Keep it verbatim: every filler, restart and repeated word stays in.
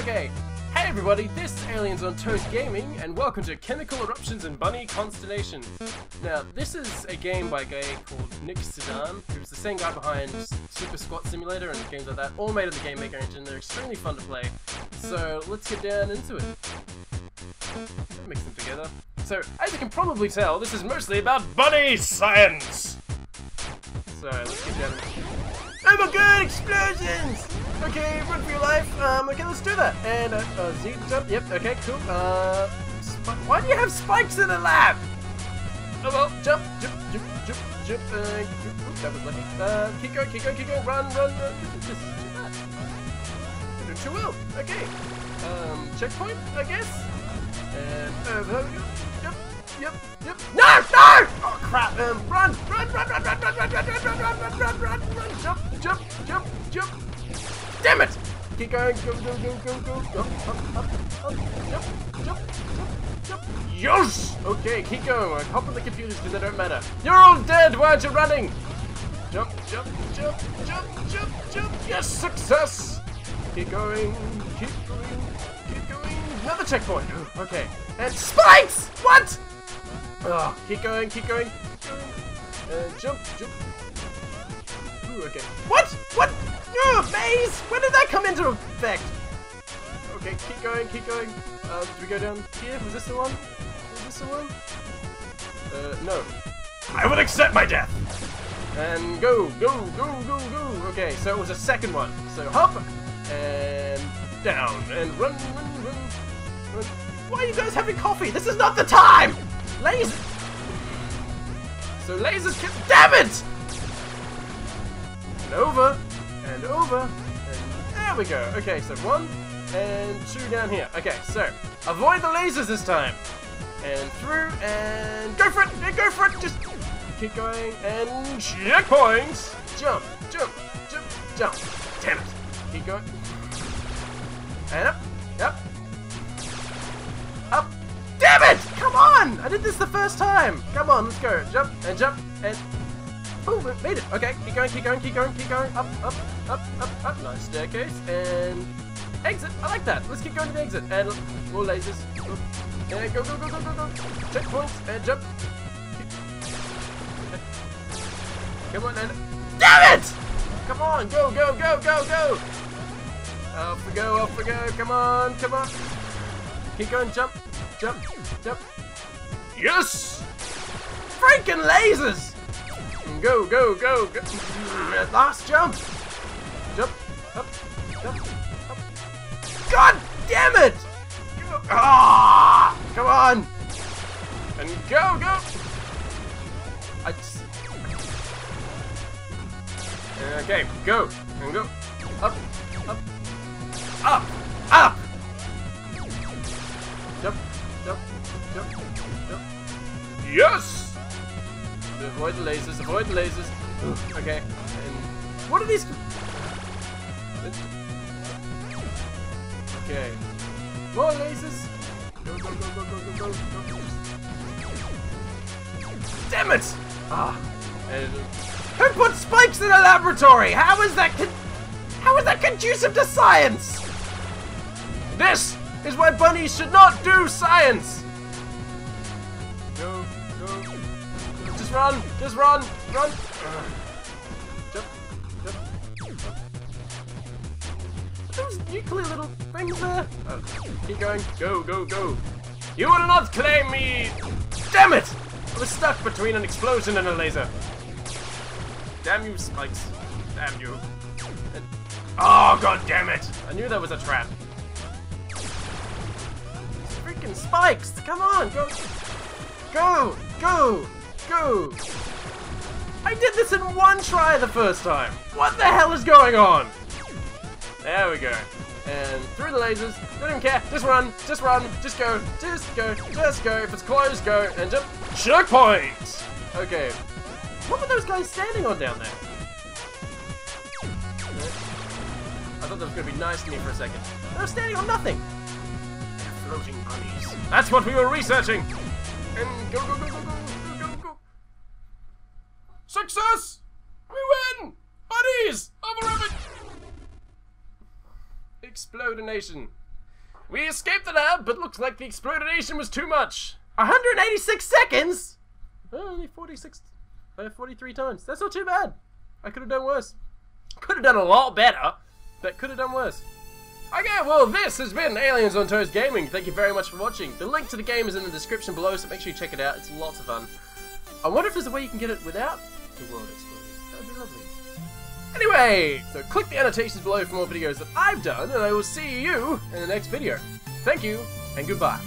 Okay, hey everybody, this is Aliens on Toast Gaming, and welcome to Chemical Eruptions and Bunny Consternations. Now, this is a game by a guy called Nick Sedan, who's the same guy behind Super Squat Simulator and games like that, all made in the Game Maker Engine. They're extremely fun to play, so let's get down into it. Let's mix them together. So, as you can probably tell, this is mostly about bunny science! So, let's get down into it. Oh my god, explosions! Okay, run for your life. Um, okay, let's do that. And, uh, uh sneak jump. Yep, okay, cool. Uh, why do you have spikes in the lab? Oh well, jump, jump, jump, jump, jump, uh, oops, that was lucky. Uh, keep going, keep going, keep going, run, run, run. Just do that. You're doing too well. Okay. Um, checkpoint, I guess. And, uh, there we go. Yep, yep, yep. No, no! Oh crap, um, run, run, run, run, run, run, run, run, run, run, run, run, run, run, run, jump, jump, jump, jump. Damn it! Keep going, go, go, go, go, go, up, up, up, up, jump, jump, jump, jump. Yes! Okay, keep going. Hop on the computers because they don't matter. You're all dead, why aren't you running? Jump, jump, jump, jump, jump, jump. Yes, success! Keep going, keep going, keep going. Another checkpoint. Okay. And spikes! What? Oh, keep going, keep going. Uh, jump, jump. Ooh, okay. What? What? Oh, maze! When did that come into effect? Okay, keep going, keep going. Uh, do we go down here? Was this the one? Was this the one? Uh, no. I will accept my death! And go, go, go, go, go! Okay, so it was a second one. So hop, and down, and run, run, run, run. Why are you guys having coffee? This is not the time! Lasers! So lasers can- damn it! And over, and over, and there we go. Okay, so one, and two down here. Okay, so avoid the lasers this time. And through, and go for it, and go for it, just keep going, and checkpoints! Jump, jump, jump, jump. Damn it! Keep going. And up, up, up. Damn it! Come on! I did this the first time! Come on, let's go. Jump, and jump, and... oh, we made it! Okay, keep going, keep going, keep going, keep going. Up, up, up, up, up. Nice staircase, and... exit! I like that! Let's keep going to the exit. And more lasers. And go, go, go, go, go, go. Checkpoints, and jump. Come on, and... damn it! Come on, go, go, go, go, go! Off we go, off we go. Come on, come on. Keep going, jump. Jump, jump. Yes! Freaking lasers! Go, go, go, go. Last jump. Jump, up, jump, up. God damn it! Go. Ah, come on! And go, go! I just... okay, go, and go. Up, up, up, up! Jump. Jump, jump, jump. Yes! Avoid the lasers, avoid the lasers. Ugh, okay, and what are these? Okay. More lasers! Go, go, go, go, go, go, go, go. Damn it! Ah. And... who put spikes in a laboratory? How is that con How is that conducive to science? This is why bunnies should not do science! Go, go. Just run, just run, run! Jump, jump, jump. Those nuclear little things there? Oh, keep going. Go, go, go. You will not claim me! Damn it! I was stuck between an explosion and a laser. Damn you, spikes. Damn you. And... oh, god damn it! I knew that was a trap. Spikes! Come on! Go! Go! Go! Go! I did this in one try the first time! What the hell is going on? There we go. And through the lasers. Don't even care. Just run! Just run! Just go! Just go! Just go! If it's closed, go! And jump! Checkpoint! Okay. What were those guys standing on down there? I thought that was going to be nice to me for a second. They were standing on nothing! Floating bunnies. That's what we were researching! And go, go, go, go, go, go, go, go! Success! We win! Bunnies! Over rabbit! Explodination. We escaped the lab, but looks like the exploitation was too much. one hundred eighty-six seconds? Oh, only forty-six, uh, forty-three times. That's not too bad. I could have done worse. Could have done a lot better, but could have done worse. Okay, well, this has been Aliens on Toast Gaming. Thank you very much for watching. The link to the game is in the description below, so make sure you check it out. It's lots of fun. I wonder if there's a way you can get it without the world exploding. That would be lovely. Anyway, so click the annotations below for more videos that I've done, and I will see you in the next video. Thank you, and goodbye.